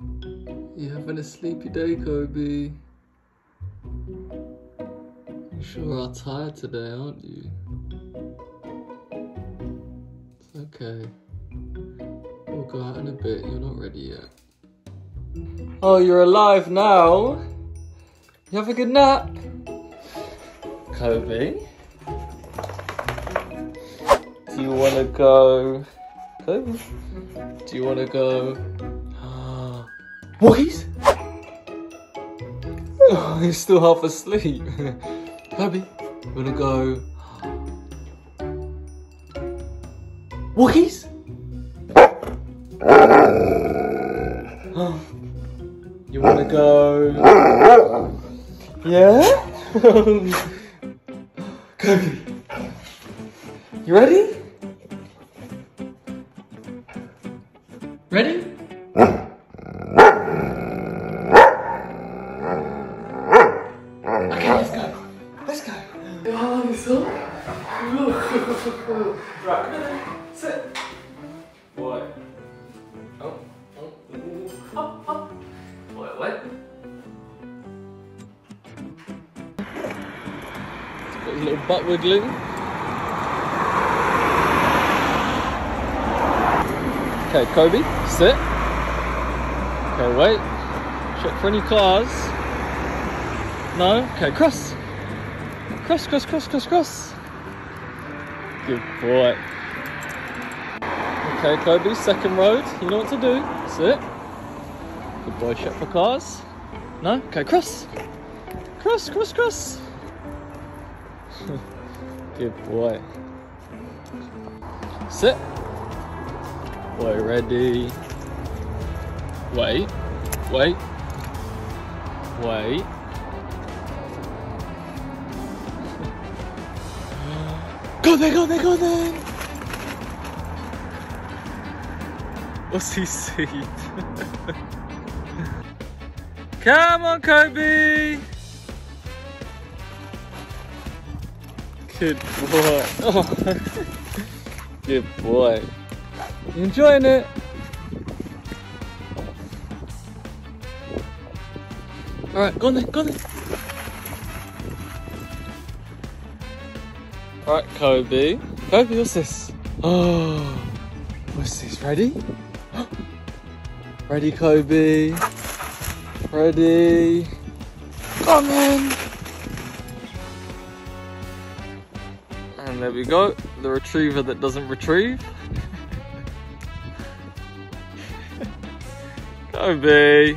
You having a sleepy day, Kobe? You sure are tired today, aren't you? It's okay. We'll go out in a bit, you're not ready yet. Oh, you're alive now? You have a good nap? Kobe? Do you want to go? Kobe? Do you want to go? Walkies? Oh, he's still half asleep. Kobe, you want to go? Walkies? You want to go? Yeah? Kobe, you ready? Ready? Okay, let's go. Let's go. Oh, so. Right, no, no, sit. Boy. Oh, oh, oh, oh. Boy, what? Got a little butt wiggling. Okay, Kobe, sit. Okay, wait. Check for any cars. No? Okay, cross. Cross, cross, cross, cross, cross. Good boy. Okay, Kobe, second road. You know what to do. Sit. Good boy, check for cars. No? Okay, cross. Cross, cross, cross. Good boy. Sit. Boy, ready. Wait, wait, wait. Go there, go there, go there. What's he seen? Come on, Kobe. Good boy. Oh. Good boy. You enjoying it? Alright, go on then, go on then. Alright, Kobe. Kobe, what's this? Oh, what's this? Ready? Ready, Kobe. Ready. Come on. And there we go. The retriever that doesn't retrieve. Kobe.